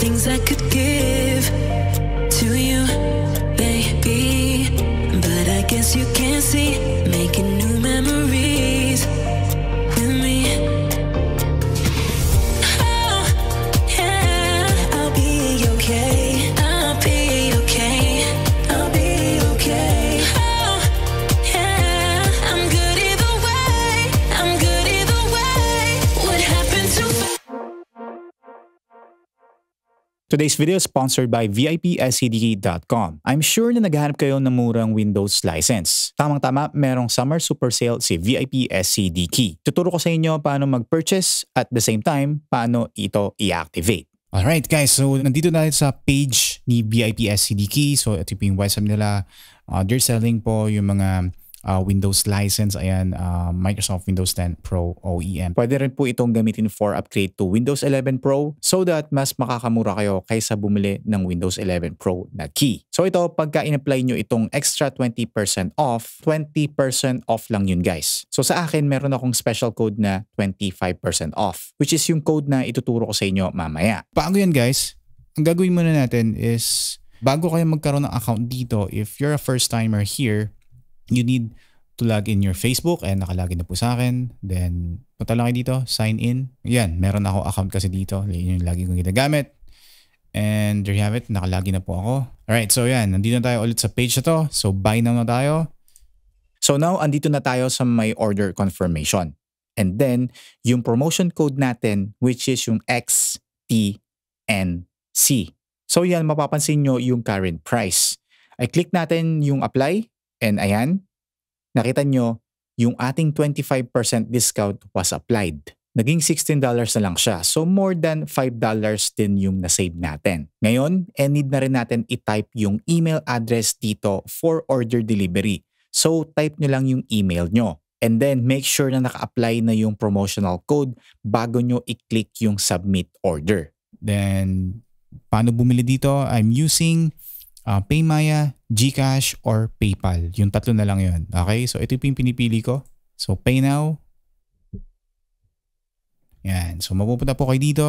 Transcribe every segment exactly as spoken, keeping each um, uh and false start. things I could give to you, baby, but I guess you can't see, making new memories with me. Oh, yeah, I'll be okay, I'll be okay, I'll be okay. Oh, yeah, I'm good either way, I'm good either way. What happened to... Today's video is sponsored by V I P S C D Key dot com. I'm sure na naghahanap kayo ng murang Windows license. Tamang-tama, merong summer super sale si V I P S C D Key. Tuturo ko sa inyo paano mag-purchase at the same time, paano ito i-activate. Alright guys, so nandito na sa page ni V I P S C D Key. So ito yung website nila. Uh, they're selling po yung mga uh, Windows license. Ayan, uh, Microsoft Windows ten Pro O E M. Pwede rin po itong gamitin for upgrade to Windows eleven Pro so that mas makakamura kayo kaysa bumili ng Windows eleven Pro na key. So ito, pagka in-apply nyo itong extra twenty percent off, twenty percent off lang yun guys. So sa akin, meron akong special code na twenty-five percent off, which is yung code na ituturo ko sa inyo mamaya. Bago yan guys, ang gagawin muna natin is, bago kayo magkaroon ng account dito, if you're a first timer here, you need to log in your Facebook, and nakalagin na po sa akin. Then, punta lang kayo dito, sign in. Yan, meron ako account kasi dito. Yun yung lagi kong ginagamit. And there you have it, nakalagin na po ako. Alright, so yan, nandito na tayo ulit sa page na to. So, buy now na tayo. So now, andito na tayo sa may order confirmation. And then, yung promotion code natin, which is yung X T N C. So yan, mapapansin nyo yung current price. I click natin yung apply. And ayan, nakita nyo, yung ating twenty-five percent discount was applied. Naging sixteen dollars na lang siya. So more than five dollars din yung nasave natin. Ngayon, eh, need na rin natin i-type yung email address dito for order delivery. So type nyo lang yung email nyo. And then make sure na naka-apply na yung promotional code bago nyo i-click yung submit order. Then, paano bumili dito? I'm using Uh, Paymaya, GCash, or PayPal. Yung tatlo na lang yun. Okay? So, ito yung pinipili ko. So, pay now. Yan. So, mapupunta po kayo dito.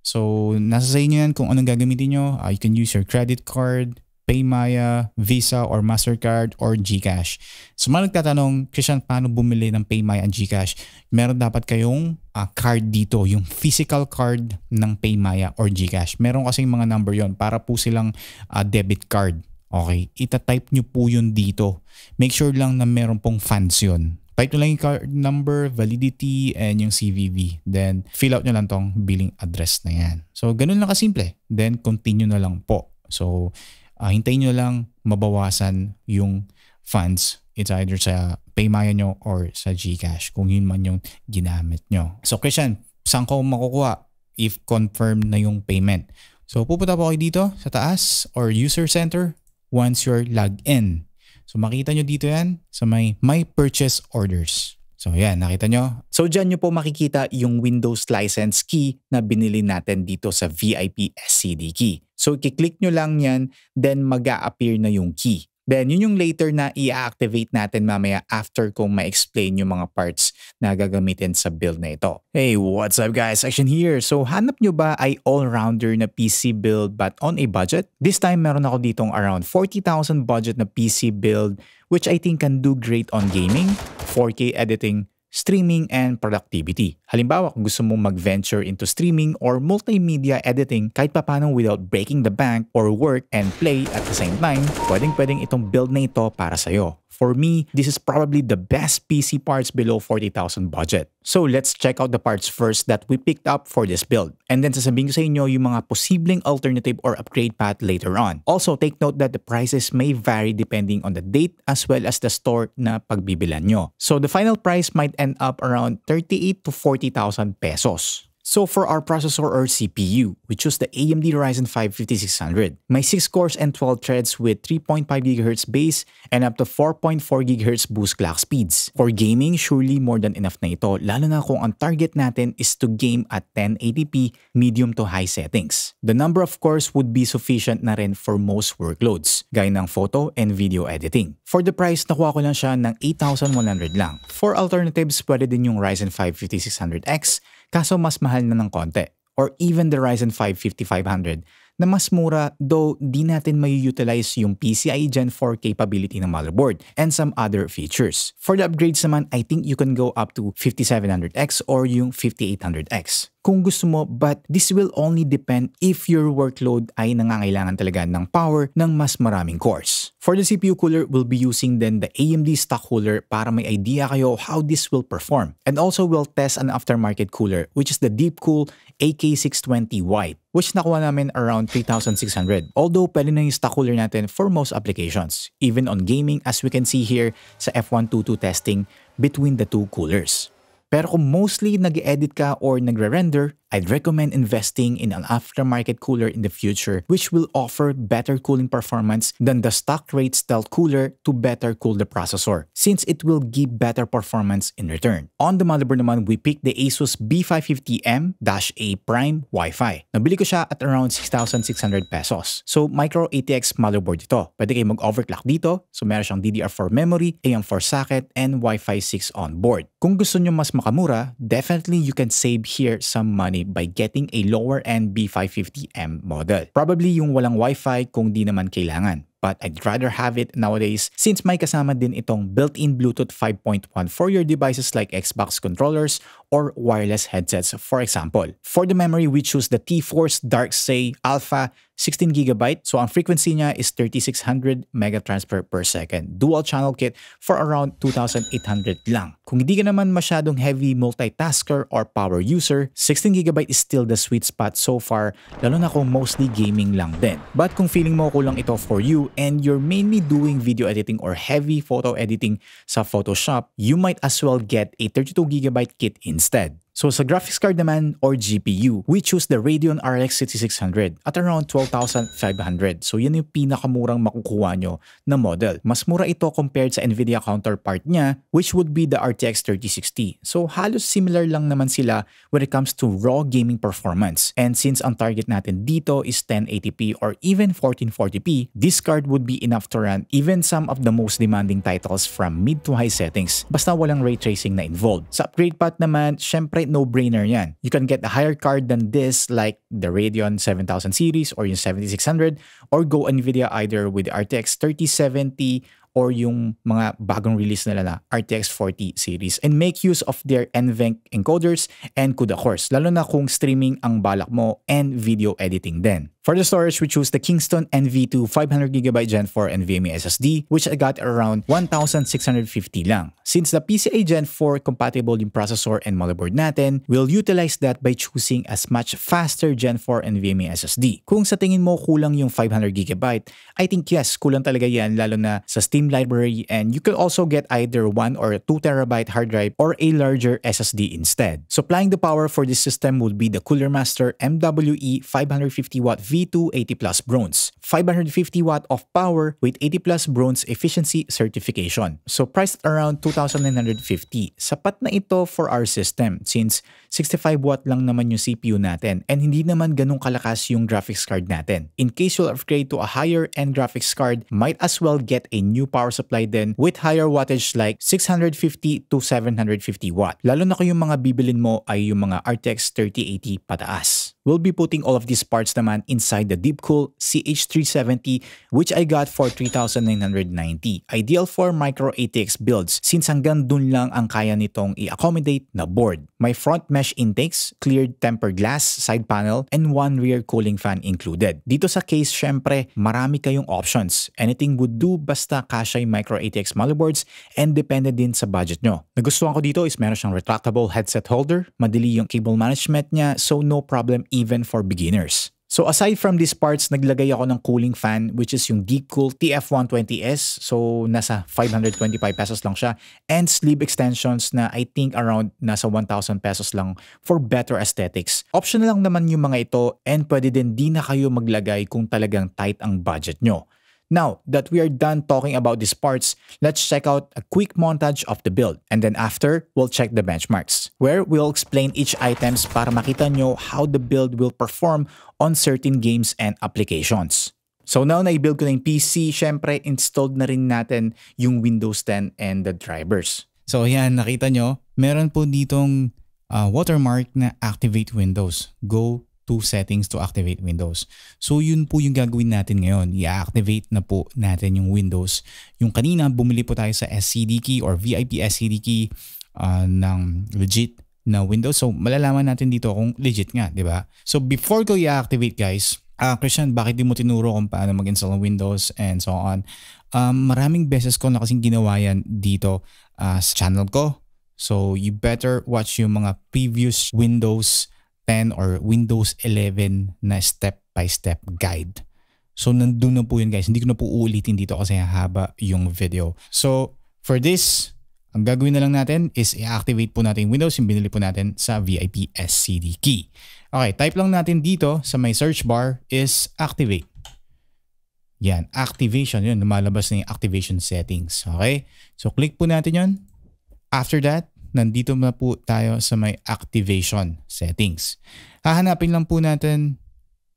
So, nasa sa inyo yan kung anong gagamitin nyo. Uh, you can use your credit card, Paymaya, Visa, or MasterCard, or GCash. So, mga nagtatanong, Christian, paano bumili ng Paymaya and GCash? Meron dapat kayong uh, card dito, yung physical card ng Paymaya or GCash. Meron kasing mga number yon para po silang uh, debit card. Okay, itatype nyo po yun dito. Make sure lang na meron pong funds yun. Type nyo lang yung card number, validity, and yung C V V. Then, fill out nyo lang tong billing address na yan. So, ganun lang kasimple. Then, continue na lang po. So, Uh, hintayin nyo lang mabawasan yung funds. It's either sa Paymaya nyo or sa GCash kung yun man yung ginamit nyo. So Christian, saan ko makukuha if confirmed na yung payment? So pupunta po kayo dito sa taas or user center once you're logged in. So makita nyo dito yan sa may my purchase orders. So yan, nakita nyo. So dyan nyo po makikita yung Windows license key na binili natin dito sa V I P S C D Key. So i-click nyo lang yan, then mag-a-appear na yung key. Then yun yung later na i-activate natin mamaya after kung ma-explain yung mga parts na gagamitin sa build na ito. Hey, what's up guys? Action here! So hanap nyo ba ay all-rounder na P C build but on a budget? This time meron ako ditong around forty thousand budget na P C build which I think can do great on gaming, four K editing, streaming, and productivity. Halimbawa, kung gusto mong mag-venture into streaming or multimedia editing kahit papano without breaking the bank or work and play at the same time, pwedeng-pwedeng itong build na ito para sa'yo. For me, this is probably the best P C parts below forty thousand budget. So let's check out the parts first that we picked up for this build. And then sasabihin ko sa inyo yung mga posibleng alternative or upgrade path later on. Also, take note that the prices may vary depending on the date as well as the store na pagbibilan nyo. So the final price might end up around thirty-eight to forty thousand pesos. So for our processor or C P U, we choose the A M D Ryzen five fifty-six hundred. My six cores and twelve threads with three point five gigahertz base and up to four point four gigahertz boost clock speeds. For gaming, surely more than enough na ito, lalo na kung ang target natin is to game at ten eighty p medium to high settings. The number of cores would be sufficient na rin for most workloads, gaya ng photo and video editing. For the price, nakuha ko lang siya ng eight thousand one hundred lang. For alternatives, pwede din yung Ryzen five fifty-six hundred X, kaso mas mahal na ng konti. or even the Ryzen five fifty-five hundred na mas mura, though di natin may-utilize yung PCIe Gen four capability ng motherboard and some other features. For the upgrades naman, I think you can go up to fifty-seven hundred X or yung fifty-eight hundred X kung gusto mo, but this will only depend if your workload ay nangangailangan talaga ng power ng mas maraming cores. For the C P U cooler, we'll be using then the A M D stock cooler para may idea kayo how this will perform. And also we'll test an aftermarket cooler which is the DeepCool A K six twenty White, which nakuha namin around three thousand six hundred. Although pwede na yung stock cooler natin for most applications, even on gaming as we can see here sa F one twenty-two testing between the two coolers. Pero kung mostly nag-edit ka or nagre-render, I'd recommend investing in an aftermarket cooler in the future which will offer better cooling performance than the stock rate stealth cooler to better cool the processor, since it will give better performance in return. On the motherboard naman, we picked the ASUS B five fifty M A Prime Wi-Fi. Nabili ko siya at around six thousand six hundred pesos. So micro A T X motherboard ito. Pwede kayo mag-overclock dito. So meron siyang D D R four memory, A M four socket, and Wi-Fi six on board. Kung gusto nyo mas makamura, definitely you can save here some money by getting a lower-end B five fifty M model. Probably yung walang Wi-Fi kung di naman kailangan. But I'd rather have it nowadays since may kasama din itong built-in Bluetooth five point one for your devices like Xbox controllers or wireless headsets, for example. For the memory, we choose the T-Force Dark Say Alpha sixteen gigabyte. So ang frequency niya is thirty-six hundred megatransfer per second. Dual channel kit for around two thousand eight hundred lang. Kung hindi ka naman masyadong heavy multitasker or power user, sixteen gigabyte is still the sweet spot so far, lalo na kung mostly gaming lang din. But kung feeling mo kulang ito for you and you're mainly doing video editing or heavy photo editing sa Photoshop, you might as well get a thirty-two gigabyte kit instead. So sa graphics card naman or G P U, we choose the Radeon R X sixty-six hundred at around twelve thousand five hundred. So yan yung pinakamurang makukuha nyo na model. Mas mura ito compared sa NVIDIA counterpart niya, which would be the R T X thirty sixty. So halos similar lang naman sila when it comes to raw gaming performance. And since ang target natin dito is ten eighty p or even fourteen forty p, this card would be enough to run even some of the most demanding titles from mid to high settings, basta walang ray tracing na involved. Sa upgrade path naman, syempre no-brainer yan. You can get a higher card than this like the Radeon seven thousand series or yung seventy-six hundred, or go NVIDIA either with the R T X thirty seventy or yung mga bagong release nila na R T X forty series, and make use of their NVENC encoders and CUDA cores, lalo na kung streaming ang balak mo and video editing din. For the storage, we choose the Kingston N V two five hundred gigabyte Gen four NVMe S S D, which I got around one thousand six hundred fifty lang. Since the PCIe Gen four compatible yung processor and motherboard natin, we'll utilize that by choosing as much faster Gen four NVMe S S D. Kung sa tingin mo kulang yung five hundred gigabyte, I think yes, kulang talaga yan, lalo na sa Steam library, and you can also get either one or two terabyte hard drive or a larger S S D instead. Supplying the power for this system would be the Cooler Master M W E five hundred fifty watt V two eighty plus bronze, five hundred fifty watt of power with eighty plus bronze efficiency certification. So priced around two thousand nine hundred fifty. Sapat na ito for our system since sixty-five watt lang naman yung C P U natin and hindi naman ganun kalakas yung graphics card natin. In case you'll upgrade to a higher end graphics card, might as well get a new power supply din with higher wattage like six hundred fifty to seven hundred fifty watt. Lalo na kung yung mga bibilin mo ay yung mga R T X thirty eighty pataas. We'll be putting all of these parts naman inside the Deepcool C H three seventy, which I got for three thousand nine hundred ninety. Ideal for micro A T X builds since hanggang dun lang ang kaya nitong i-accommodate na board. May front mesh intakes, cleared tempered glass side panel, and one rear cooling fan included. Dito sa case, syempre, marami kayong options. Anything would do basta kasya yung micro A T X motherboards and depende din sa budget nyo. Nagustuhan ko dito is meron siyang retractable headset holder, madali yung cable management niya, so no problem even for beginners. So aside from these parts, naglagay ako ng cooling fan which is yung Deepcool T F one twenty S. So nasa five hundred twenty-five pesos lang siya, and sleeve extensions na I think around nasa one thousand pesos lang for better aesthetics. Optional lang naman yung mga ito and pwede din di na kayo maglagay kung talagang tight ang budget nyo. Now that we are done talking about these parts, let's check out a quick montage of the build, and then after, we'll check the benchmarks, where we'll explain each items para makita nyo how the build will perform on certain games and applications. So now na i-build ko na yung P C, syempre installed na rin natin yung Windows ten and the drivers. So yan, nakita nyo, meron po ditong uh, watermark na activate Windows. Go to settings to activate Windows. So yun po yung gagawin natin ngayon. I-activate na po natin yung Windows. Yung kanina bumili po tayo sa S C D key or V I P S C D key uh, ng legit na Windows. So malalaman natin dito kung legit nga, di ba? So before ko i-activate guys, ah uh, Christian, bakit di mo tinuro kung paano mag-install ng Windows and so on? Um, maraming beses ko na kasing ginawa yan dito uh, sa channel ko. So you better watch yung mga previous Windows ten or Windows eleven na step-by-step guide. So nandun na po yun guys. Hindi ko na po uulitin dito kasi haba yung video. So for this, ang gagawin na lang natin is i-activate po natin Windows yung binili po natin sa V I P S C D key. Okay, type lang natin dito sa may search bar is activate. Yan, activation. Yun, lumalabas na yung activation settings. Okay? So, click po natin yun. After that, nandito na po tayo sa may activation settings. Hahanapin lang po natin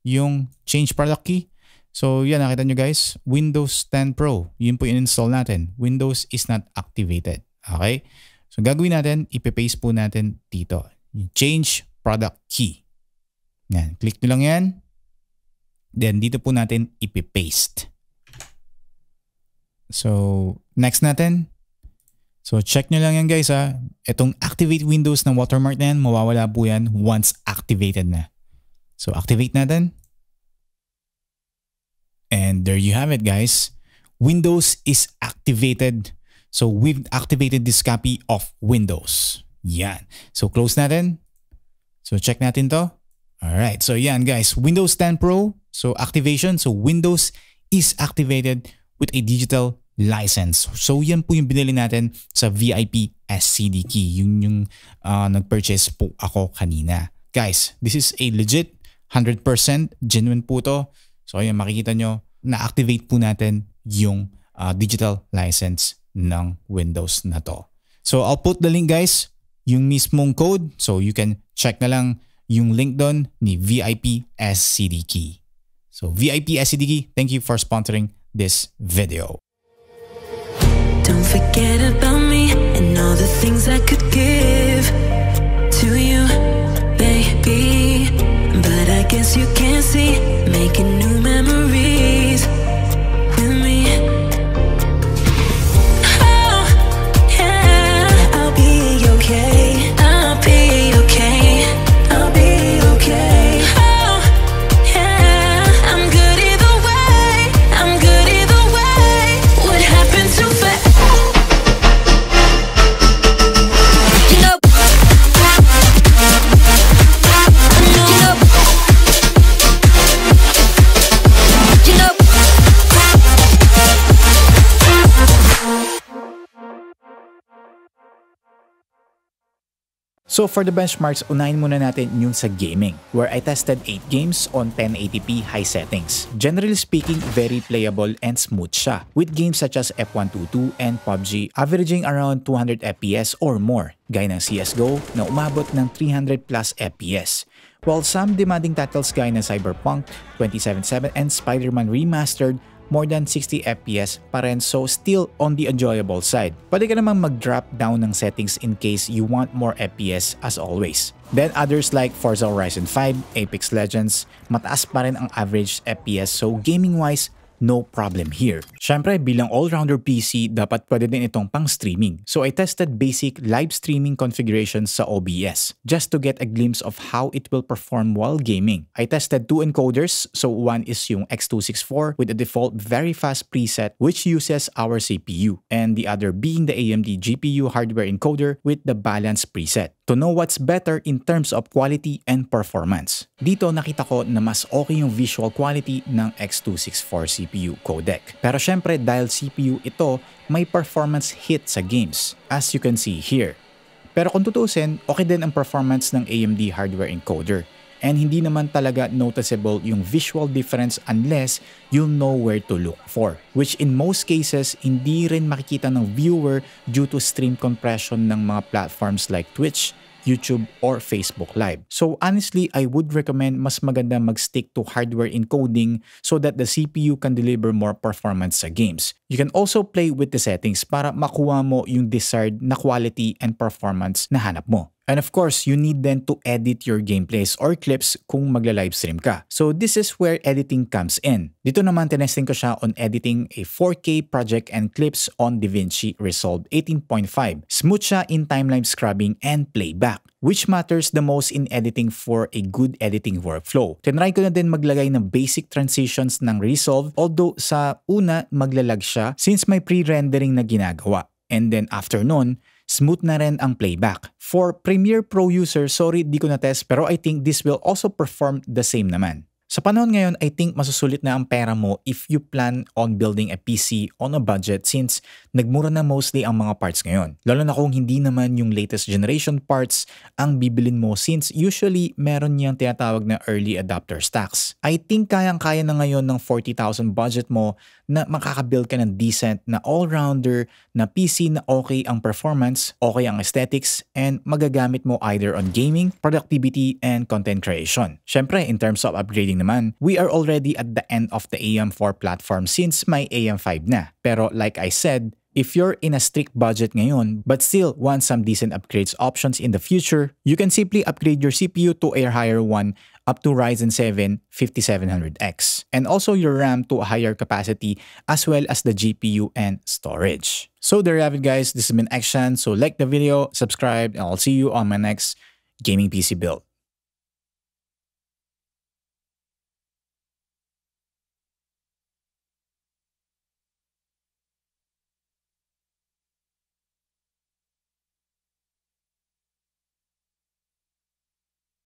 yung change product key. So, yan, nakita nyo guys. Windows ten Pro. Yun po yung install natin. Windows is not activated. Okay? So, gagawin natin, ipipaste po natin dito. Change product key. Yan. Click nyo lang yan. Then, dito po natin ipipaste. So, next natin. So, check nyo lang yan guys ha. Itong activate Windows na watermark na yan, mawawala po yan once activated na. So, activate natin. And there you have it guys. Windows is activated. So, we've activated this copy of Windows. Yan. So, close natin. So, check natin to. Alright, so yan guys, Windows ten Pro, so activation, so Windows is activated with a digital license. So yan po yung binili natin sa V I P S C D key, yun yung uh, nag-purchase po ako kanina. Guys, this is a legit, one hundred percent genuine po to. So yan, makikita nyo, na-activate po natin yung uh, digital license ng Windows na to. So I'll put the link guys, yung mismong code, so you can check na lang yung link doon ni V I P S C D key. So V I P S C D key, thank you for sponsoring this video. Don't forget about me and all the things I could give to you, baby. But I guess you can't see making new memories with me. Oh, yeah, I'll be okay. I'll be okay. So for the benchmarks, unahin muna natin yung sa gaming, where I tested eight games on ten eighty p high settings. Generally speaking, very playable and smooth siya, with games such as F one twenty-two and P U B G averaging around two hundred F P S or more, gaya ng C S G O na umabot ng three hundred plus F P S. While some demanding titles gaya ng Cyberpunk twenty seventy-seven and Spider-Man Remastered, more than sixty F P S pa rin, so still on the enjoyable side. Pwede ka namang mag-drop down ng settings in case you want more F P S as always. Then others like Forza Horizon five, Apex Legends, mataas pa rin ang average F P S, so gaming-wise, no problem here. Siyempre, bilang all-rounder P C, dapat pwede din itong pang-streaming. So I tested basic live streaming configurations sa O B S just to get a glimpse of how it will perform while gaming. I tested two encoders, so one is yung X two sixty-four with a default very fast preset which uses our C P U, and the other being the A M D G P U hardware encoder with the balanced preset. To know what's better in terms of quality and performance. Dito nakita ko na mas okay yung visual quality ng X two sixty-four C P U codec. Pero syempre dahil C P U ito, may performance hit sa games, as you can see here. Pero kung tutusin, okay din ang performance ng A M D hardware encoder. And hindi naman talaga noticeable yung visual difference unless you'll know where to look for. Which in most cases, hindi rin makikita ng viewer due to stream compression ng mga platforms like Twitch, YouTube, or Facebook Live. So honestly, I would recommend mas maganda mag-stick to hardware encoding so that the C P U can deliver more performance sa games. You can also play with the settings para makuha mo yung desired na quality and performance na hanap mo. And of course, you need then to edit your gameplays or clips kung magla-livestream ka. So this is where editing comes in. Dito naman tinesting ko siya on editing a four K project and clips on DaVinci Resolve eighteen point five. Smooth siya in timeline scrubbing and playback, which matters the most in editing for a good editing workflow. Tinry ko na din maglagay ng basic transitions ng Resolve, although sa una maglalag siya since may pre-rendering na ginagawa. And then after nun, smooth na rin ang playback. For Premiere Pro user, sorry di ko na-test pero I think this will also perform the same naman. Sa panahon ngayon, I think masusulit na ang pera mo if you plan on building a P C on a budget since nagmura na mostly ang mga parts ngayon. Lalo na kung hindi naman yung latest generation parts ang bibilin mo since usually meron niyang tinatawag na early adapter stacks. I think kayang-kaya na ngayon ng forty thousand budget mo na makakabuild ka ng decent na all-rounder na P C na okay ang performance, okay ang aesthetics, and magagamit mo either on gaming, productivity, and content creation. Siyempre, in terms of upgrading naman, we are already at the end of the A M four platform since may A M five na. Pero like I said, if you're in a strict budget ngayon but still want some decent upgrades options in the future, you can simply upgrade your C P U to a higher one up to Ryzen seven fifty-seven hundred X and also your RAM to a higher capacity as well as the G P U and storage. So there you have it guys, this has been Xtian, so like the video, subscribe, and I'll see you on my next gaming P C build.